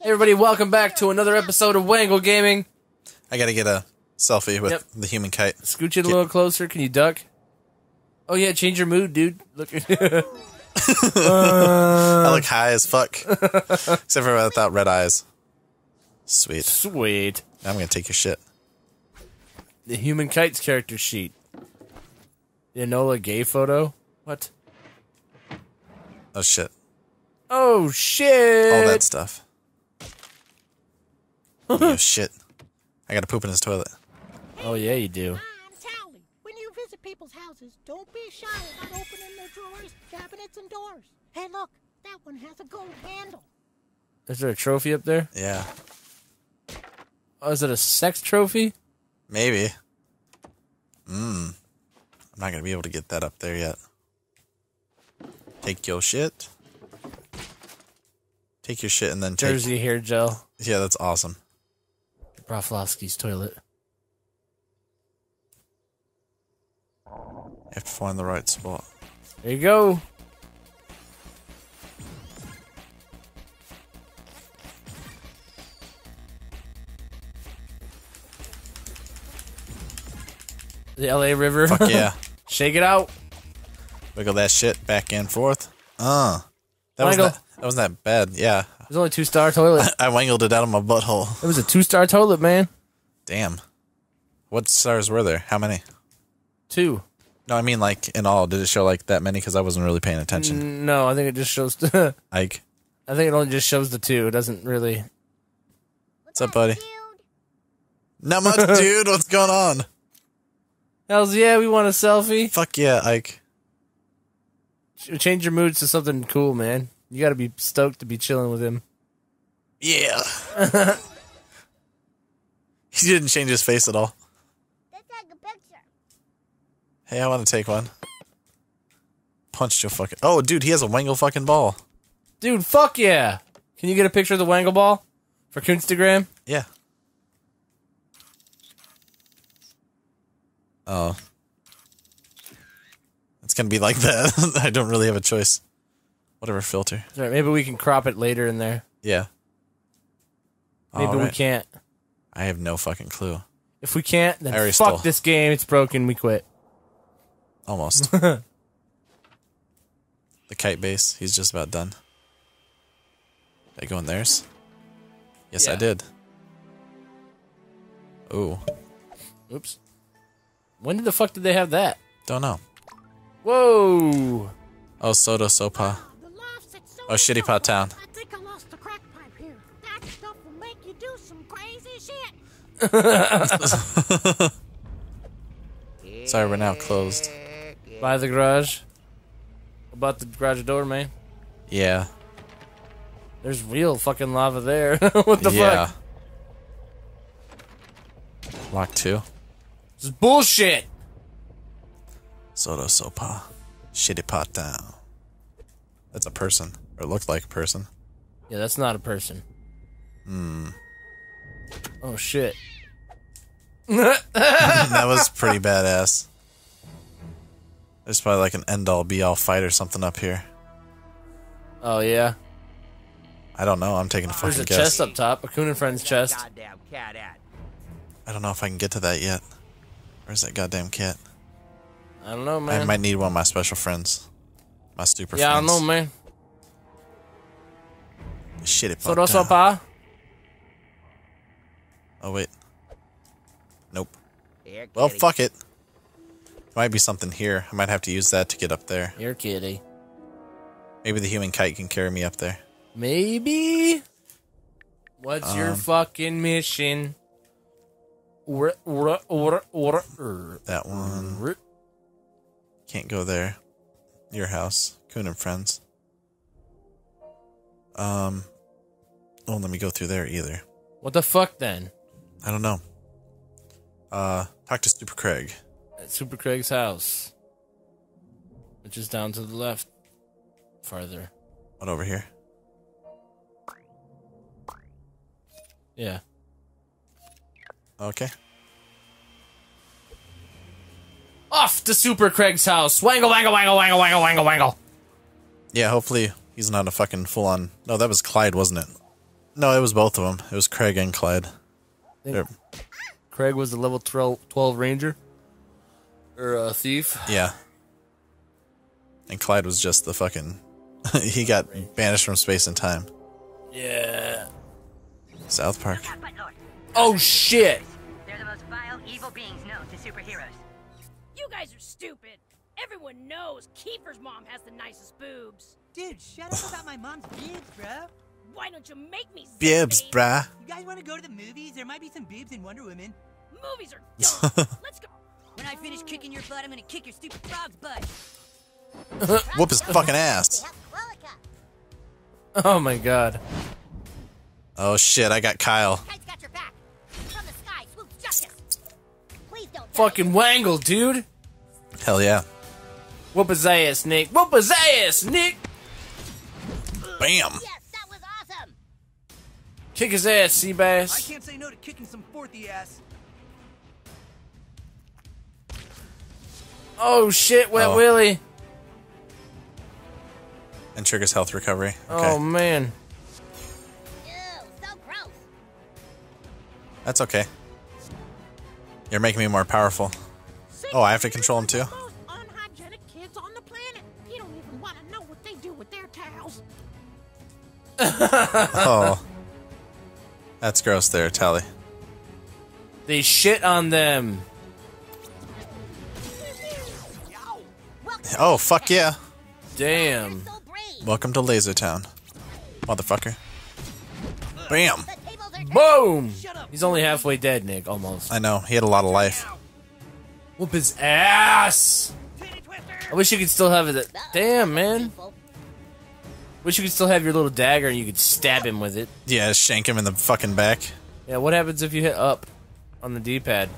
Hey everybody, welcome back to another episode of Wangle Gaming. I gotta get a selfie with the human kite. Scooch it a little closer. Can you duck? Oh yeah, change your mood, dude. Look. I look high as fuck. Except for without red eyes. Sweet. Sweet. I'm gonna take your shit. The human kite's character sheet. The Enola Gay photo? What? Oh shit. Oh shit! All that stuff. Oh shit. I gotta poop in his toilet. Hey, oh yeah, you do. I'm Tally. When you visit people's houses, don't be shy about opening their drawers, cabinets, and doors. Hey look, that one has a gold handle. Is there a trophy up there? Yeah. Oh, is it a sex trophy? Maybe. I'm not gonna be able to get that up there yet. Take your shit. Take your shit and then take... Jersey hair gel. Yeah, that's awesome. Broflovsky's toilet. I have to find the right spot. There you go. The LA River. Fuck yeah. Shake it out. Wiggle that shit back and forth. That wasn't that bad, yeah. It was only a 2-star toilet. I wangled it out of my butthole. It was a 2-star toilet, man. Damn. What stars were there? How many? 2. No, I mean, like, in all. Did it show, like, that many? Because I wasn't really paying attention. No, I think it just shows... Ike. I think it only just shows the 2. It doesn't really... What's up, buddy? Dude? Not much, dude. What's going on? Hells yeah, we want a selfie. Fuck yeah, Ike. Change your moods to something cool, man. You gotta be stoked to be chilling with him. Yeah. He didn't change his face at all. Let's take a picture. Hey, I want to take one. Punch your fucking... Oh, dude, he has a wangle fucking ball. Dude, fuck yeah. Can you get a picture of the wangle ball? For Kunstagram? Yeah. Oh. It's gonna be like that. I don't really have a choice. Whatever filter. All right, maybe we can crop it later in there. Yeah. Maybe we can't. I have no fucking clue. If we can't, then fuck this game. It's broken. We quit. Almost. The kite base. He's just about done. Did I go in theirs? Yes, yeah. I did. Ooh. Oops. When the fuck did they have that? Don't know. Whoa. Oh, SoDoSoPa. Oh, Shitty Pot Town. I think I lost the crack pipe here. That stuff will make you do some crazy shit. Sorry, we're now closed. By the garage. About the garage door, man. Yeah. There's real fucking lava there. What the fuck? Lock 2. This is bullshit. SoDoSoPa. Shitty Pot Town. That's a person. Or looked like a person. Yeah, that's not a person. Hmm. Oh, shit. That was pretty badass. There's probably like an end-all, be-all fight or something up here. Oh, yeah? I don't know. I'm taking a fucking guess. There's a chest up top. A Kunin friend's chest. I don't know if I can get to that yet. Where's that goddamn cat? I don't know, man. I might need one of my special friends. My super friends. Yeah, I know, man. Shit, it fucked up. Oh, wait. Nope. Well, fuck it. There might be something here. I might have to use that to get up there. Here, kitty. Maybe the human kite can carry me up there. Maybe? What's your fucking mission? That one. Can't go there. Your house. Kunin and friends. Don't let me go through there either. What the fuck then? I don't know. Talk to Super Craig. At Super Craig's house. Which is down to the left. Farther. What, over here? Yeah. Okay. Off to Super Craig's house. Wangle, wangle, wangle, wangle, wangle, wangle, wangle. Yeah, hopefully he's not a fucking full-on... No, that was Clyde, wasn't it? No, it was both of them. It was Craig and Clyde. Craig was the level 12 ranger? Or a thief? Yeah. And Clyde was just the fucking... he got banished from space and time. Yeah. South Park. Oh, shit! They're the most vile, evil beings known to superheroes. You guys are stupid. Everyone knows Kiefer's mom has the nicest boobs. Dude, shut up about my mom's boobs, bro. Why don't you make me boobs, bruh? You guys want to go to the movies? There might be some boobs in Wonder Woman. Movies are dumb. Let's go. When I finish kicking your butt, I'm gonna kick your stupid frog's butt. Whoop his fucking ass. Oh my god. Oh shit, I got Kyle. Tide's got your back. From the sky, swoop justice. Please don't fucking Wangle, dude. Hell yeah. Whoop his ass, Nick. Whoop his ass, Nick. Bam. Yes, that was awesome. Kick his ass, Seabass. I can't say no to kicking some forthy ass. Oh shit, Wet Willy. And triggers health recovery. Okay. Oh man. Ew, so gross. That's okay. You're making me more powerful. Oh, I have to control him too. Oh, that's gross there, Tally. They shit on them. Oh, fuck yeah. Damn. Welcome to Laser Town, motherfucker. Bam. Boom. He's only halfway dead, Nick, almost. I know. He had a lot of life. Whoop his ass. I wish you could still have it. Damn, man. Wish you could still have your little dagger and you could stab him with it. Yeah, shank him in the fucking back. Yeah, what happens if you hit up on the D-pad?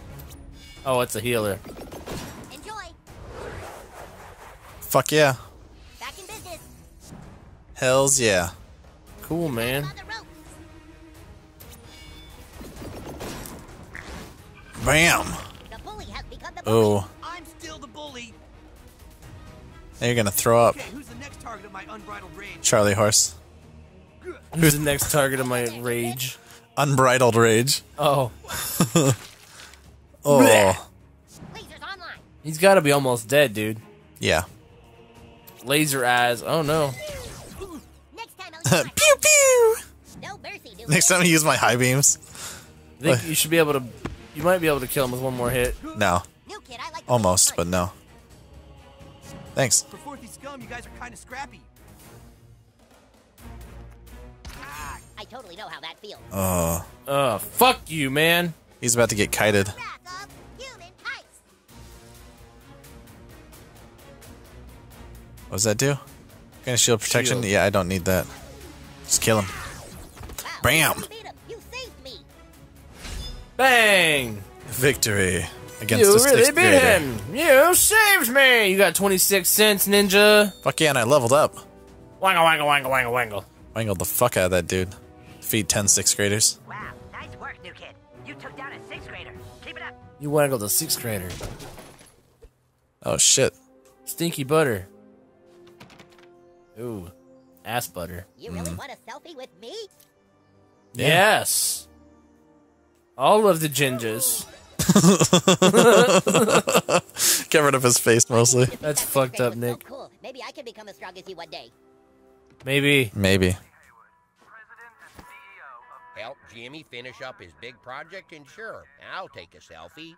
Oh, it's a healer. Enjoy. Fuck yeah. Back in business. Hells yeah. Cool, man. Bam. The bully has become the bully. Oh. I'm still the bully. Now you're gonna throw up. Okay, who's the next target of my unbridled rage? Charlie Horse. Who's the next target of my rage? Unbridled rage. Oh. Oh. He's gotta be almost dead, dude. Yeah. Laser eyes. Oh no. Pew pew. Next time I use my high beams. I think you should be able to. You might be able to kill him with one more hit. No. Almost, but no. Thanks. For forthy scum, you guys are kind of scrappy. I totally know how that feels. Oh. Oh, fuck you, man. He's about to get kited. What does that do? Kind of shield protection? Shield. Yeah, I don't need that. Just kill him. Wow. Bam! You beat him. You saved me. Bang! Victory. You really beat him! You saved me! You got 26 cents, ninja! Fuck yeah, and I leveled up. Wangle, wangle, wangle, wangle, wangle. Wangled the fuck out of that dude. Defeat 10 6th graders. Wow, nice work, new kid. You took down a 6th grader. Keep it up. You wangled a 6th grader. Oh shit. Stinky butter. Ooh. Ass butter. You really want a selfie with me? Yeah. Yes! All of the gingers. Get rid of his face mostly. That's fucked up, Nick. So cool. Maybe I can become as strong as you one day. Maybe. Maybe. Help Jimmy finish up his big project, and sure, I'll take a selfie.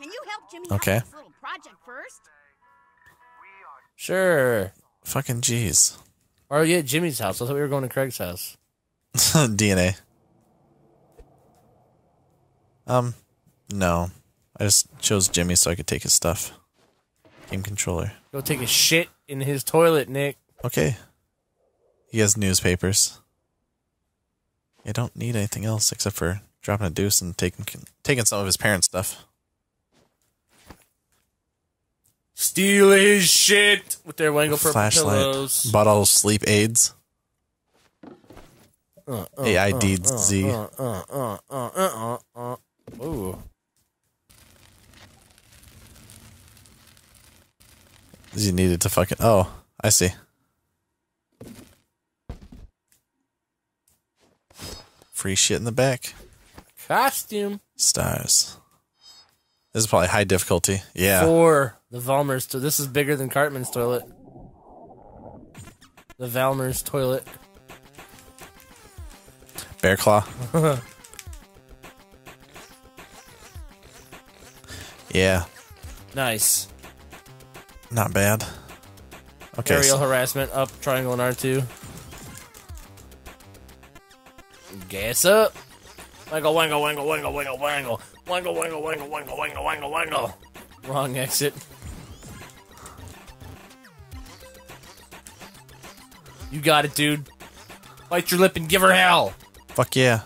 Can you help Jimmy out with this little project first? Sure. Fucking jeez. Are you at Jimmy's house? I thought we were going to Craig's house. DNA. No. I just chose Jimmy so I could take his stuff. Game controller. Go take a shit in his toilet, Nick. Okay. He has newspapers. I don't need anything else except for dropping a deuce and taking some of his parents' stuff. Steal his shit with their Wangle purple pillows. Bought all sleep aids. AIDZ. Ooh. You needed to fucking... Oh, I see. Free shit in the back. Costume. Stars. This is probably high difficulty. Yeah. For the Valmer's toilet. This is bigger than Cartman's toilet. The Valmer's toilet. Bear claw. Yeah. Nice. Not bad. Okay. Aerial harassment up, triangle and R2. Gas up. Wangle, wangle, wangle, wangle, wangle, wangle. Wangle, wangle, wangle, wangle, wangle, wangle, wangle. Wrong exit. You got it, dude. Bite your lip and give her hell. Fuck yeah.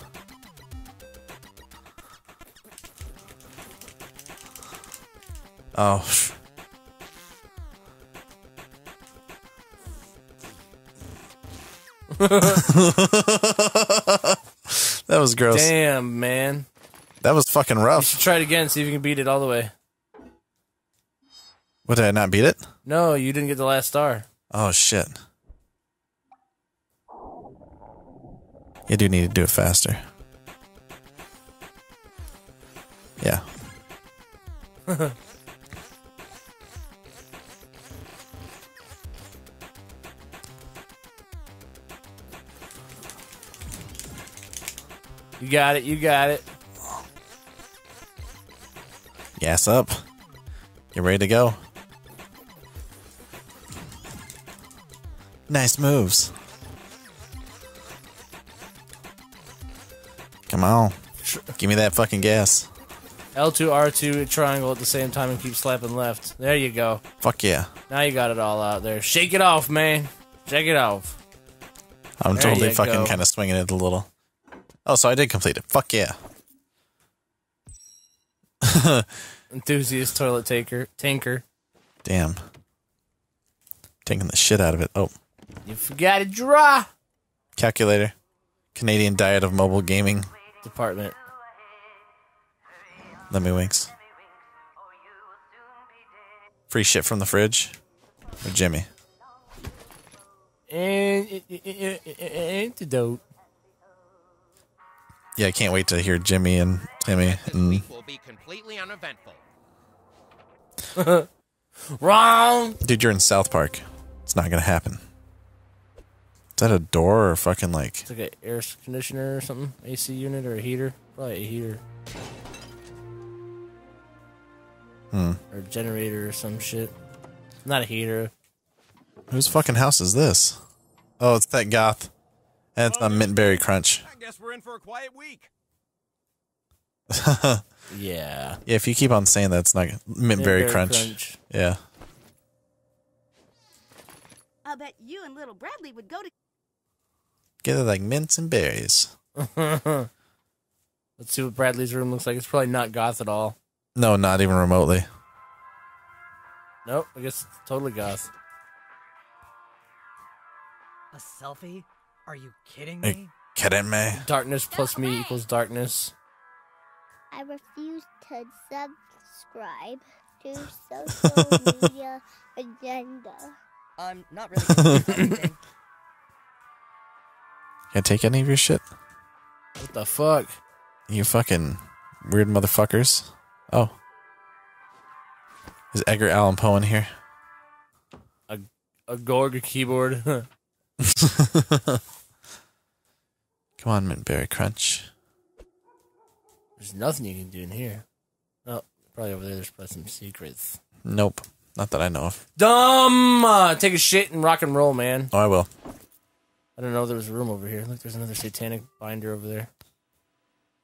Oh. That was gross. Damn, man. That was fucking rough. You should try it again, see if you can beat it all the way. What, did I not beat it? No, you didn't get the last star. Oh, shit. You do need to do it faster. Yeah. You got it, you got it. Gas up. You ready to go? Nice moves. Come on. Give me that fucking gas. L2, R2, triangle at the same time and keep slapping left. There you go. Fuck yeah. Now you got it all out there. Shake it off, man. Shake it off. I'm totally fucking kind of swinging it a little. Oh, so I did complete it. Fuck yeah. Enthusiast toilet tanker. Damn. Taking the shit out of it. Oh. You forgot to draw. Calculator. Canadian Diet of Mobile Gaming. Department. Lemmy Winks. Free shit from the fridge. Or Jimmy. And antidote. Yeah, I can't wait to hear Jimmy and Timmy. This week will be completely uneventful. Wrong! Dude, you're in South Park. It's not gonna happen. Is that a door or fucking like... It's like an air conditioner or something? AC unit or a heater? Probably a heater. Hmm. Or a generator or some shit. Not a heater. Whose fucking house is this? Oh, it's that goth. And it's a Mintberry Crunch. I guess we're in for a quiet week. Yeah. Yeah, if you keep on saying that, it's not Mintberry Crunch. Yeah. I bet you and little Bradley would go to together like mints and berries. Let's see what Bradley's room looks like. It's probably not goth at all. No, not even remotely. Nope, I guess it's totally goth. A selfie? Are you kidding me? Are you kidding me? Darkness plus me equals darkness. I refuse to subscribe to social media agenda. I'm not really. Can I take any of your shit? What the fuck? You fucking weird motherfuckers. Oh. Is Edgar Allan Poe in here? A Gorg keyboard. Come on, Mintberry Crunch. There's nothing you can do in here. Oh, probably over there. There's probably some secrets. Nope, not that I know of. Dumb. Take a shit and rock and roll, man. Oh, I will. I don't know. There was a room over here. Look, there's another satanic binder over there.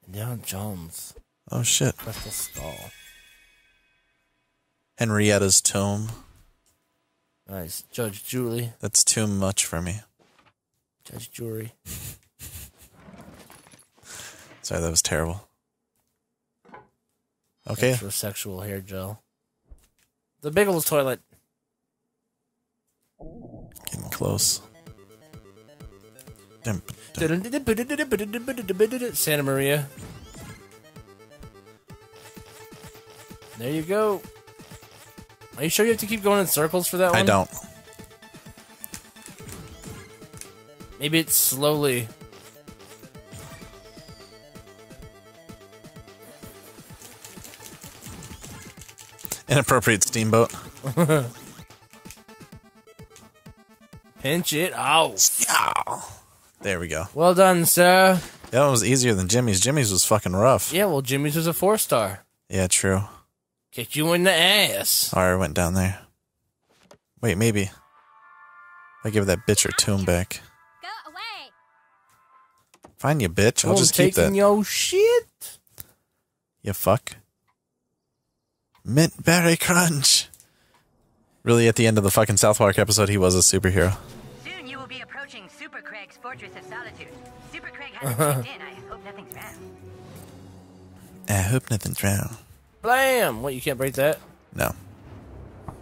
And down Jones. Oh shit. Crystal skull. Henrietta's tomb. Nice. Judge Julie. That's too much for me. Judge Jury. Sorry, that was terrible. Okay. Heterosexual hair gel. The big old toilet. Getting close. Santa Maria. There you go. Are you sure you have to keep going in circles for that one? I don't. Maybe it's slowly. Inappropriate steamboat. Pinch it out. Yeah. There we go. Well done, sir. That one was easier than Jimmy's. Jimmy's was fucking rough. Yeah, well, Jimmy's was a 4-star. Yeah, true. Kick you in the ass. Alright, I went down there. Wait, maybe I give that bitch her tomb back. Go away. Fine, you bitch. I'll just keep that. Taking your shit. You fuck. Mintberry Crunch. Really, at the end of the fucking South Park episode, he was a superhero. Soon you will be approaching Super Craig's Fortress of Solitude. Super Craig hasn't checked in. I hope nothing's wrong. I hope nothing's wrong. Blam! What, you can't break that? No.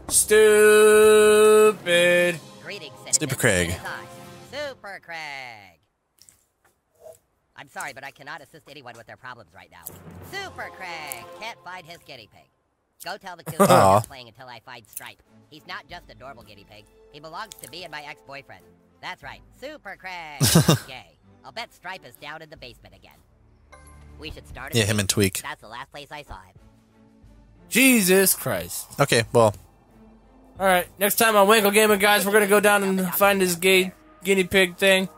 Stupid. Greetings, Super Craig. Super Craig. I'm sorry, but I cannot assist anyone with their problems right now. Super Craig can't find his guinea pig. Go tell the Kunin I'm playing until I find Stripe. He's not just a normal guinea pig. He belongs to me and my ex-boyfriend. That's right, Super Craig. Yay. I'll bet Stripe is down in the basement again. We should start. Yeah, him and Tweek. That's the last place I saw him. Jesus Christ. Okay, well. All right, next time on Wangle Gaming, guys, we're gonna go down and find this gay guinea pig thing.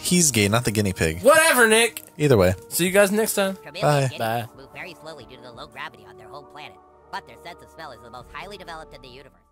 He's gay, not the guinea pig. Whatever, Nick. Either way. See you guys next time. Bye. Bye. Move very slowly due to the low gravity on their whole planet. But their sense of smell is the most highly developed in the universe.